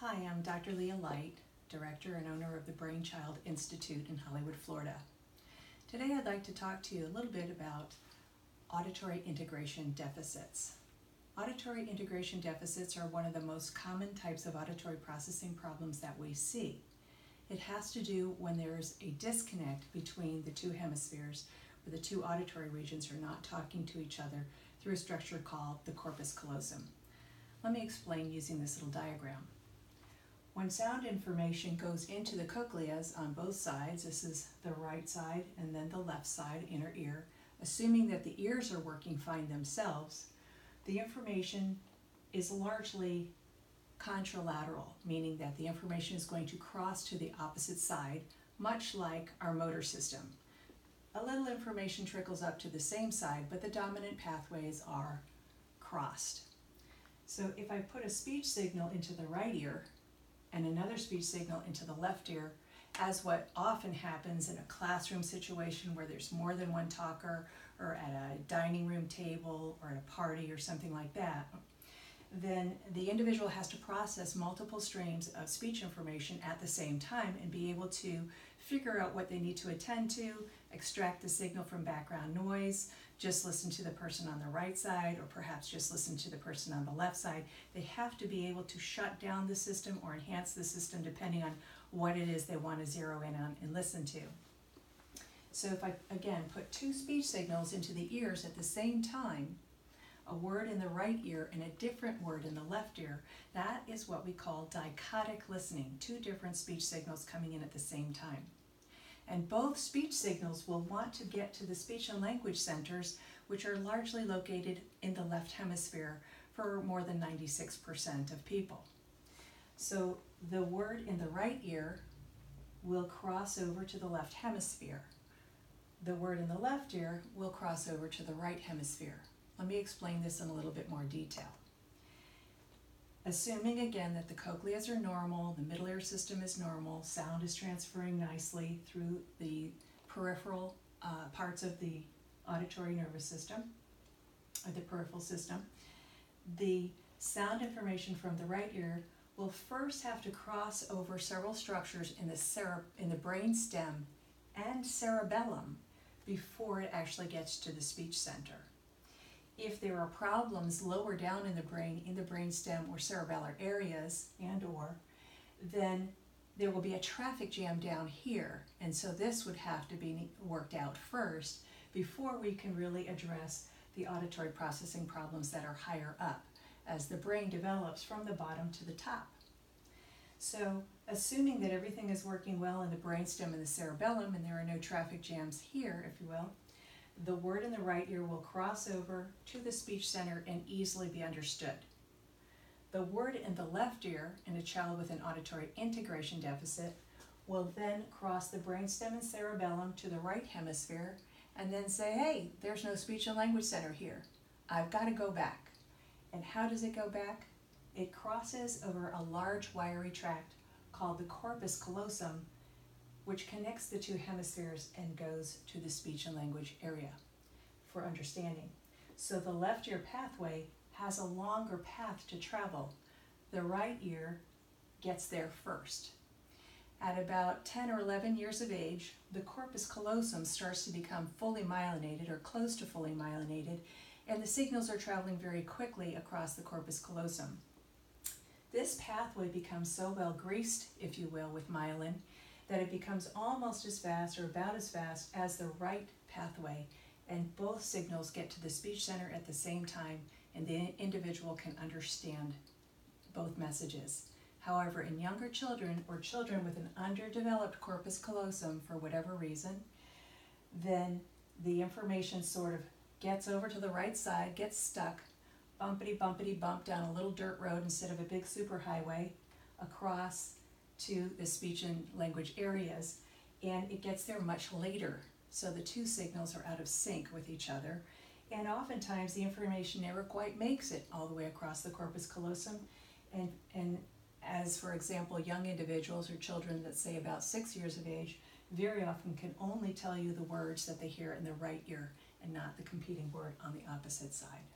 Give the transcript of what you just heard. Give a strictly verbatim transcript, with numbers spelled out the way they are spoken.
Hi, I'm Doctor Leah Light, Director and owner of the Brainchild Institute in Hollywood, Florida. Today I'd like to talk to you a little bit about auditory integration deficits. Auditory integration deficits are one of the most common types of auditory processing problems that we see. It has to do when there's a disconnect between the two hemispheres, where the two auditory regions are not talking to each other through a structure called the corpus callosum. Let me explain using this little diagram. When sound information goes into the cochleas on both sides, this is the right side and then the left side, inner ear, assuming that the ears are working fine themselves, the information is largely contralateral, meaning that the information is going to cross to the opposite side, much like our motor system. A little information trickles up to the same side, but the dominant pathways are crossed. So if I put a speech signal into the right ear, and another speech signal into the left ear, as what often happens in a classroom situation where there's more than one talker, or at a dining room table, or at a party, or something like that, then the individual has to process multiple streams of speech information at the same time and be able to figure out what they need to attend to, extract the signal from background noise, just listen to the person on the right side, or perhaps just listen to the person on the left side. They have to be able to shut down the system or enhance the system depending on what it is they want to zero in on and listen to. So if I, again, put two speech signals into the ears at the same time, a word in the right ear and a different word in the left ear, that is what we call dichotic listening, two different speech signals coming in at the same time. And both speech signals will want to get to the speech and language centers, which are largely located in the left hemisphere for more than ninety-six percent of people. So the word in the right ear will cross over to the left hemisphere. The word in the left ear will cross over to the right hemisphere. Let me explain this in a little bit more detail. Assuming again that the cochleas are normal, the middle ear system is normal, sound is transferring nicely through the peripheral uh, parts of the auditory nervous system, or the peripheral system, the sound information from the right ear will first have to cross over several structures in the, cere in the brainstem and cerebellum before it actually gets to the speech center. If there are problems lower down in the brain, in the brainstem or cerebellar areas and or, then there will be a traffic jam down here. And so this would have to be worked out first before we can really address the auditory processing problems that are higher up as the brain develops from the bottom to the top. So assuming that everything is working well in the brainstem and the cerebellum and there are no traffic jams here, if you will, the word in the right ear will cross over to the speech center and easily be understood. The word in the left ear in a child with an auditory integration deficit will then cross the brainstem and cerebellum to the right hemisphere and then say, hey, there's no speech and language center here. I've got to go back. And how does it go back? It crosses over a large wiry tract called the corpus callosum, which connects the two hemispheres and goes to the speech and language area for understanding. So the left ear pathway has a longer path to travel. The right ear gets there first. At about ten or eleven years of age, the corpus callosum starts to become fully myelinated or close to fully myelinated, and the signals are traveling very quickly across the corpus callosum. This pathway becomes so well greased, if you will, with myelin, that it becomes almost as fast or about as fast as the right pathway, and both signals get to the speech center at the same time and the individual can understand both messages. However, in younger children or children with an underdeveloped corpus callosum for whatever reason, then the information sort of gets over to the right side, gets stuck, bumpity bumpity bump down a little dirt road instead of a big superhighway across to the speech and language areas, and it gets there much later. So the two signals are out of sync with each other, and oftentimes the information never quite makes it all the way across the corpus callosum. And, and as, for example, young individuals or children that say about six years of age very often can only tell you the words that they hear in the right ear and not the competing word on the opposite side.